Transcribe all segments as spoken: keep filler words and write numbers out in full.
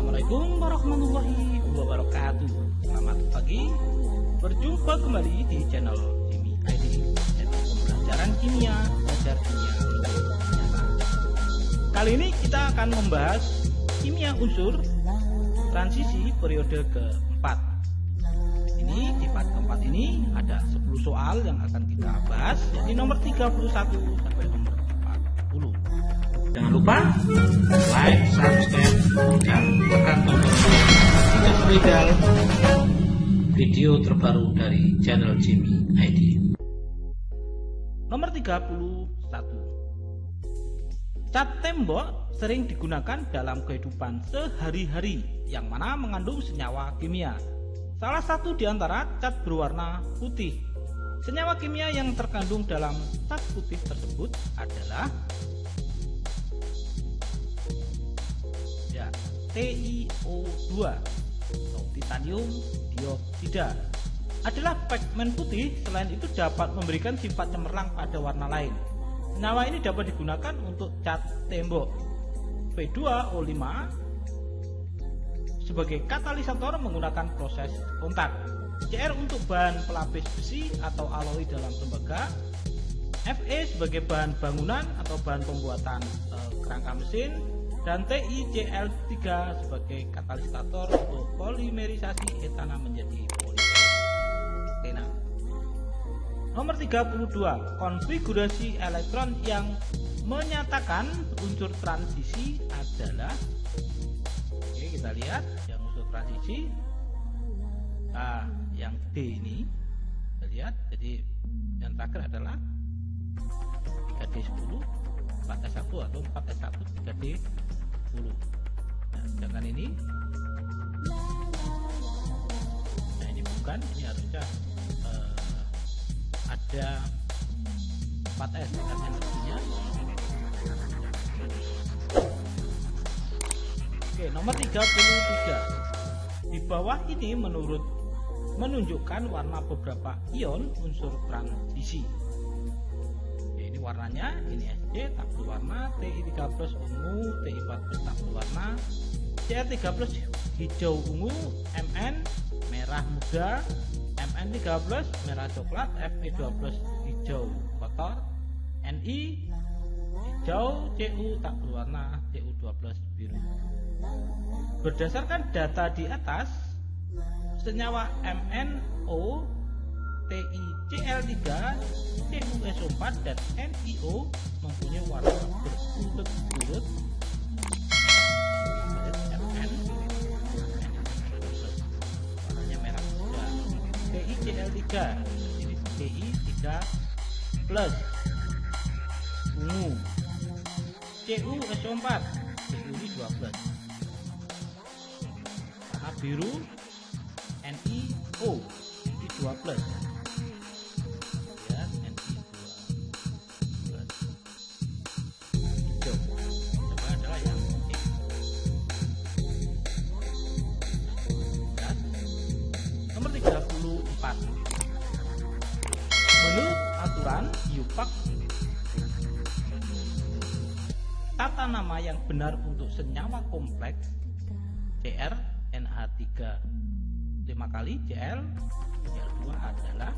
Assalamualaikum warahmatullahi wabarakatuh. Selamat pagi, berjumpa kembali di channel Chimi I D, channel pembelajaran kimia, belajar kimia. Kali ini kita akan membahas kimia unsur transisi periode keempat. Ini di part keempat ini ada sepuluh soal yang akan kita bahas, jadi nomor tiga puluh satu sampai nomor empat puluh. Jangan lupa like, subscribe, dan tekan tombol untuk mendapatkan video terbaru dari channel Jimmy I D. Nomor tiga puluh satu. Cat tembok sering digunakan dalam kehidupan sehari-hari yang mana mengandung senyawa kimia. Salah satu di antara cat berwarna putih. Senyawa kimia yang terkandung dalam cat putih tersebut adalah T I O dua atau Titanium dioksida. Adalah pigmen putih. Selain itu dapat memberikan sifat cemerlang pada warna lain. Senyawa ini dapat digunakan untuk cat tembok. V dua O lima sebagai katalisator menggunakan proses kontak. C R untuk bahan pelapis besi atau aloi dalam tembaga. F E sebagai bahan bangunan atau bahan pembuatan e, kerangka mesin. Dan T I C L tiga sebagai katalisator untuk polimerisasi etana menjadi polietilena. Nomor tiga puluh dua. Konfigurasi elektron yang menyatakan unsur transisi adalah, oke kita lihat yang unsur transisi, nah, yang D ini kita lihat, jadi yang terakhir adalah tiga D sepuluh, empat S satu atau empat S satu tiga D sepuluh. Nah, sedangkan ini, nah ini bukan, ini harusnya uh, ada empat S karena mestinya. Oke, nomor tiga puluh tiga. Di bawah ini menurut menunjukkan warna beberapa ion unsur transisi. Warnanya ini S C tabel warna, T I tiga plus ungu, T I empat plus tabel warna, C R tiga plus hijau ungu, M N merah muda, M N tiga plus merah coklat, F E dua plus hijau kotor, N I hijau, C U tabel warna, C U dua plus biru. Berdasarkan data di atas, senyawa M N O, T I C L tiga, C U S O empat, dan N I O mempunyai warna berturut-turut M N, warnanya merah muda. T I C L tiga, ini T I tiga plus ungu, C U S O empat, C U dua plus warna biru, N I O, N I dua plus Tata nama yang benar untuk senyawa kompleks C R N H tiga lima kali Cl Cl dua adalah.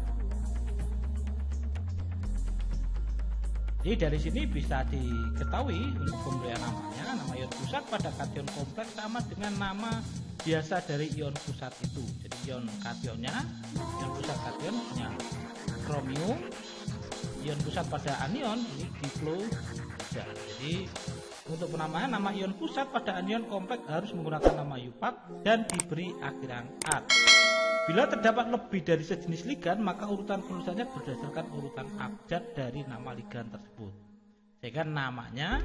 Jadi dari sini bisa diketahui untuk pemberian namanya, nama ion pusat pada kation kompleks sama dengan nama biasa dari ion pusat itu. Jadi ion kationnya, ion pusat kation punya kromium, ion pusat pada anion ini diplo tiga. Jadi untuk penamaan nama ion pusat pada anion kompleks harus menggunakan nama U P A C dan diberi akhiran A T. Bila terdapat lebih dari sejenis ligan, maka urutan penulisannya berdasarkan urutan abjad dari nama ligan tersebut. Sehingga namanya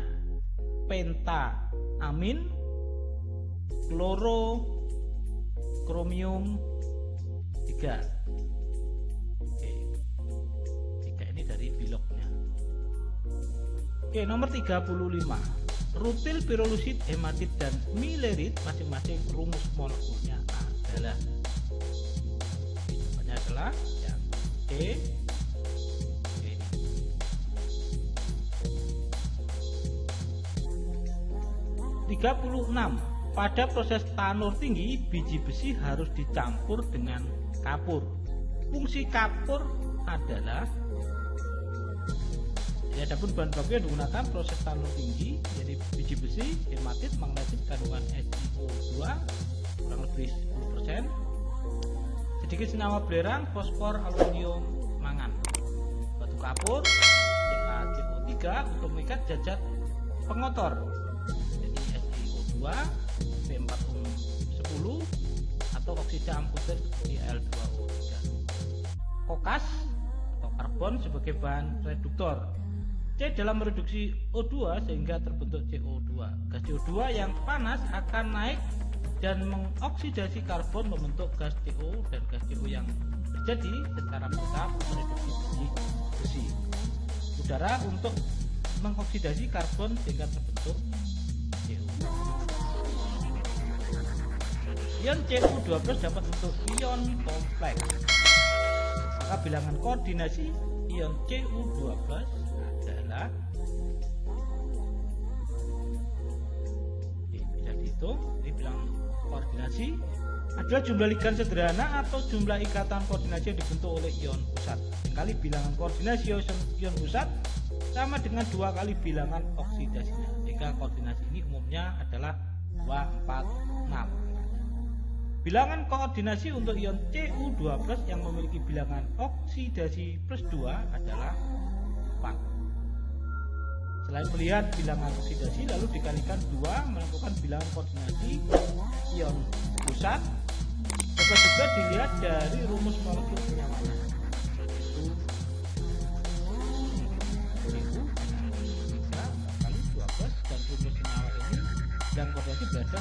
pentaamin klorokromium tiga. Oke. Tiga ini dari biloknya. Oke, nomor tiga puluh lima. Rutil, pirolusit, hematit, dan milerit masing-masing rumus molekulnya adalah, jawabannya adalah yang D, D. tiga puluh enam. Pada proses tanur tinggi, biji besi harus dicampur dengan kapur. Fungsi kapur adalah, ya, adapun bahan baku yang digunakan proses tanur tinggi, jadi biji besi, hematit, magnesit, kandungan S C O dua kurang lebih sepuluh persen, sedikit senyawa belerang, fosfor, aluminium, mangan, batu kapur, C A C O tiga untuk mengikat jajat pengotor, jadi S C O dua, P empat sepuluh atau oksida amputer seperti Al dua O tiga, kokas atau karbon sebagai bahan reduktor. C dalam mereduksi O dua sehingga terbentuk C O dua. Gas C O dua yang panas akan naik dan mengoksidasi karbon membentuk gas C O, dan gas C O yang terjadi secara bertahap mereduksi besi. Udara untuk mengoksidasi karbon sehingga terbentuk C O. Ion C U dua plus dapat untuk ion kompleks. Maka bilangan koordinasi ion C U dua plus adalah, ini bisa dihitung, ini bilangan koordinasi adalah jumlah ligan sederhana atau jumlah ikatan koordinasi yang dibentuk oleh ion pusat kali bilangan koordinasi ion pusat sama dengan dua kali bilangan oksidasinya, sehingga koordinasi ini umumnya adalah dua, empat, enam. Bilangan koordinasi untuk ion C U dua plus yang memiliki bilangan oksidasi plus dua adalah empat. Selain melihat bilangan oksidasi, lalu dikalikan dua melakukan bilangan koordinasi ion pusat. Dapat juga dilihat dari rumus molekul kenyamanan. C U dua plus dan rumus senyawa ini dan koordinasi berada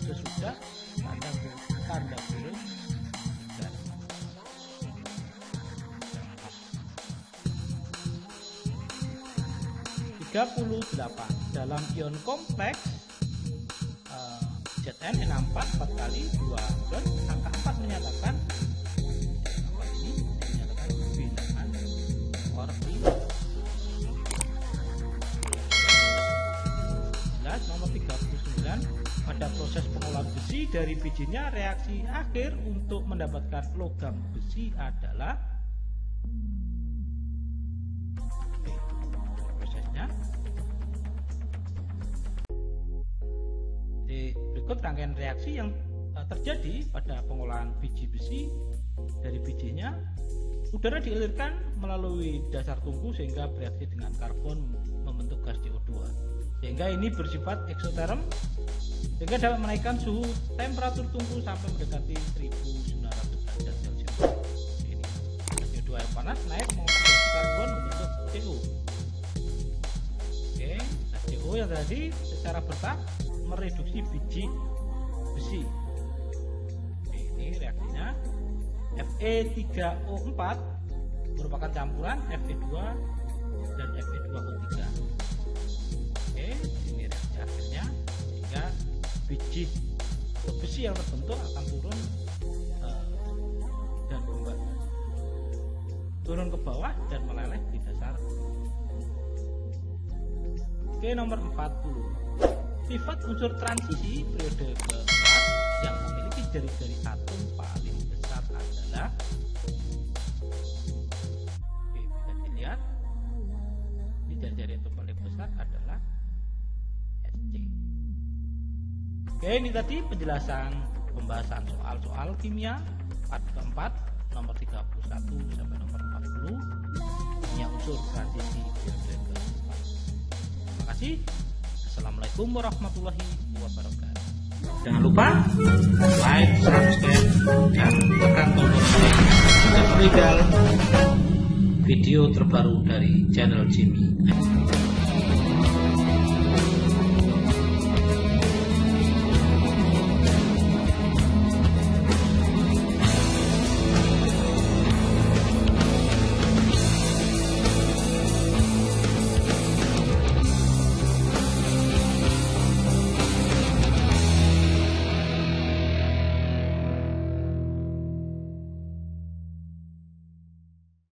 sesudah tanda tanda virus dan tiga puluh delapan dalam ion kompleks uh, Z N enam puluh empat empat kali dua plus angka empat menyatakan apa ini menyatakan bilangan koordinat. Nomor tiga puluh sembilan, pada proses pengolahan besi dari bijinya, reaksi akhir untuk mendapatkan logam besi adalah, oke, prosesnya. Jadi, berikut rangkaian reaksi yang terjadi pada pengolahan biji besi dari bijinya. Udara dialirkan melalui dasar tungku sehingga bereaksi dengan karbon membentuk gas C O dua, sehingga ini bersifat eksoterm sehingga dapat menaikkan suhu temperatur tungku sampai mendekati seribu sembilan ratus derajat Celcius. Ini C O dua yang panas naik mengoksidasi karbon membentuk C O. Oke, nah, C O yang tadi secara bertahap mereduksi biji besi. Oke, ini reaksinya. F E tiga O empat merupakan campuran F E dua dan F E dua O tiga. Oke, ini reaksi akhirnya sehingga biji atau besi yang terbentuk akan turun uh, dan berubah turun ke bawah dan meleleh di dasar. Oke, nomor empat puluh, sifat unsur transisi periode keempat yang memiliki jari-jari atom paling besar adalah, oke, bisa dilihat ini jari-jari atom paling besar adalah S C. Oke, ini tadi penjelasan pembahasan soal-soal kimia part keempat nomor tiga puluh satu sampai nomor empat puluh, kimia unsur transisi periode keempat. Terima kasih. Assalamualaikum warahmatullahi wabarakatuh. Jangan lupa like, subscribe, dan tekan tombol bel untuk mendapatkan video terbaru dari channel Jimmy I D.